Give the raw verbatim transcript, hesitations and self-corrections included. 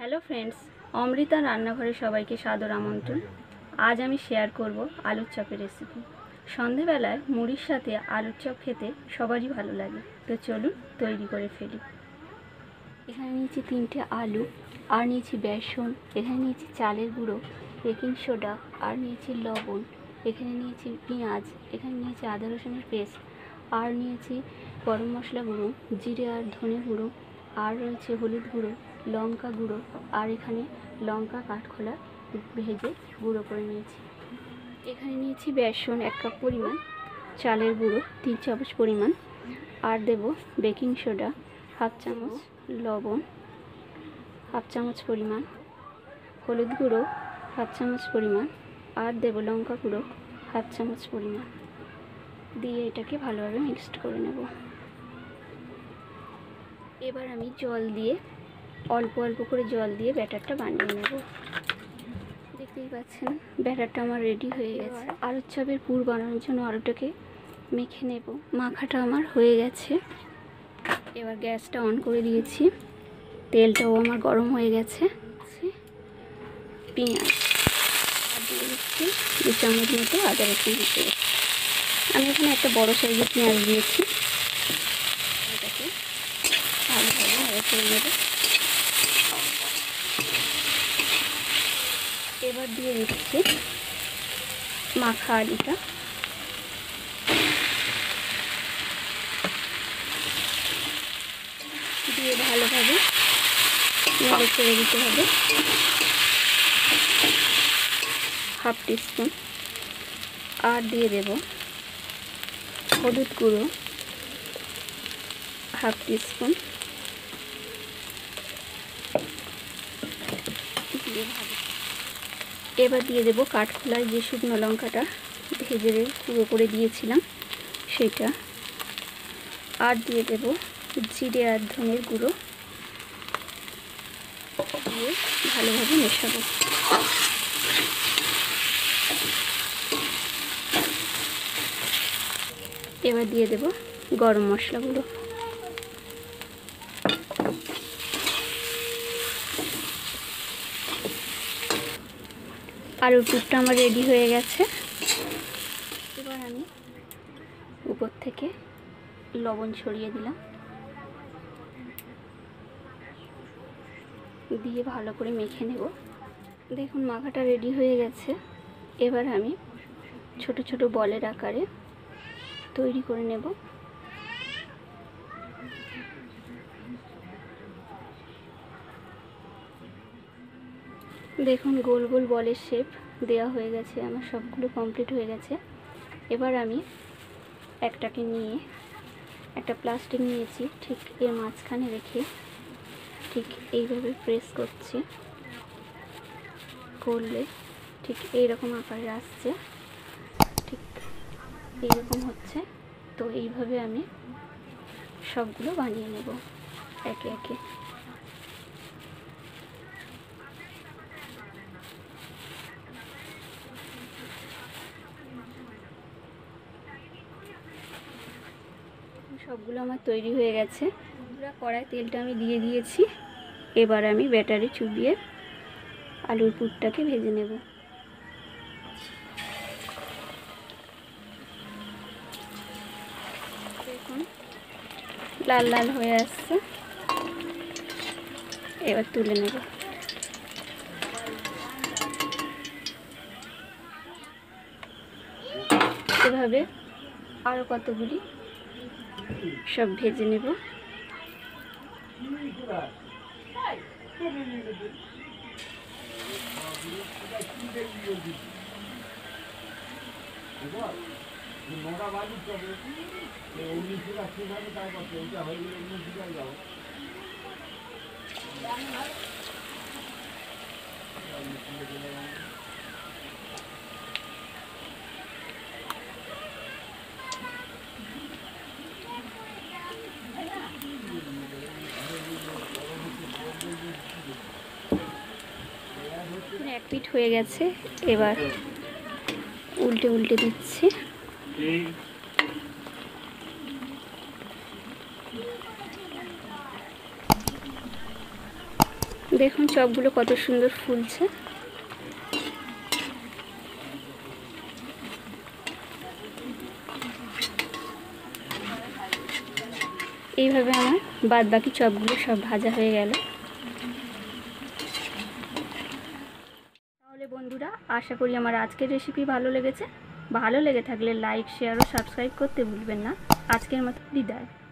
Hello friends, Amrita रान्नाघरे सबाई के सादर आमंत्रण। आज आमी शेयर करब आलुर चपेर रेसिपि। सन्धे बेलाय मुड़िर साथे आलुर चप खेते सबारই भालो लागे, तो चलुन तैरि करे फेली। एखाने नियेछि तीनटे आलू और नियेछि बेसन, एखाने नियेछि चालेर गुड़ो, बेकिंग सोडा और नियेछि लवण, एखाने नियेछि पेंयाज, एखाने नियेछि आदा रसुनेर पेस्ट और नियेछि गरम मसला गुड़ो, जिरे और धने गुड़ो और रयेছে হলুদ গুঁড়ো, লঙ্কা গুঁড়ো আর এখানে লঙ্কা কাঠখোলা ভেজে গুঁড়ো করে নিয়েছি। এখানে নিয়েছি বেসন এক কাপ পরিমাণ, চালের গুঁড়ো তিন চামচ পরিমাণ আর দেব বেকিং সোডা হাফ চামচ, লবণ হাফ চামচ পরিমাণ, হলুদ গুঁড়ো হাফ চামচ পরিমাণ আর দেব লঙ্কা গুঁড়ো হাফ চামচ পরিমাণ দিয়ে এটাকে ভালোভাবে মিক্সড করে নেব। एबार आमी जल दिए अल्प अल्प करे जल दिए बैटारटा बानिये नेब। देखतेई पाच्छेन बैटारटा आमार रेडी हये गेछे। आलुर चपेर पुर बानाনোর জন্য আলুটাকে মেখে নেব। মাখাটা आमार হয়ে গেছে। এবার গ্যাসটা অন করে দিয়েছি, তেলটাও আমার গরম হয়ে গেছে। পেঁয়াজ দিয়ে দিচ্ছি, দু চামচ মতো আদা রসুন দিতে। আমি এখানে একটা বড় সাইজের পেঁয়াজ দিয়েছি। এবার দিয়ে দিচ্ছি মাখা আলুটা। দিয়ে ভালোভাবে নেড়ে চেড়ে দিতে হবে। হাফ টিস্পুন আর দিয়ে দেব হলুদ গুঁড়ো হাফ টিস্পুন। এবার দিয়ে দেব কাঠখোলার যে শুকনো লঙ্কাটা ভেজে গুঁড়ো করে দিয়েছিলাম সেটা আর দিয়ে দেব জিরে আর ধনের গুঁড়ো দিয়ে ভালোভাবে মেশাবো। এবার দিয়ে দেব গরম মশলা গুঁড়ো। आलुर पुरटा आमार रेडी हये गेछे। एबार आमी उपर थेके लवण छड़िये दिलाम, दिये भालो करे मेखे नेब। देखुन माखाटा रेडी हये गेछे। एबार आमी छोटो छोटो बलेर आकारे तैरी करे नेब। देखुन गोल गोल बॉलेर शेप देया हये गेछे, आमार सबगुलो कमप्लीट हये गेछे। एबार आमी एकटाके निये एकटा प्लास्टिक नियेछि, ठीक एर माझखाने रेखे ठीक एइभाबे प्रेस करछि, करले ठीक एइरकम आकारे आसछे, ठीक एइरकम हच्छे। तो एइभाबे आमी सबगुलो बानिये नेब एके एके। সবগুলো আমার তৈরি হয়ে গেছে। পুরো কড়াই তেলটা আমি দিয়ে দিয়েছি। এবার আমি ব্যাটারে চুবিয়ে আলুর পুরটাকে ভেজে নেব। দেখুন লাল লাল হয়ে আসছে। এবার তুলে নেব। এভাবে আরো কতগুলি सब भेजे नेब। एक पिट हो गेছে। এবার উল্টে উল্টে দিচ্ছি। দেখুন চপগুলো কত সুন্দর ফুলছে। এইভাবে আমার বাদ বাকি চপগুলো সব ভাজা হয়ে গেল। তাহলে বন্ধুরা আশা করি আমার আজকের রেসিপি ভালো লেগেছে। ভালো লেগে থাকলে লাইক, শেয়ার ও সাবস্ক্রাইব করতে ভুলবেন না। আজকের মতো বিদায়।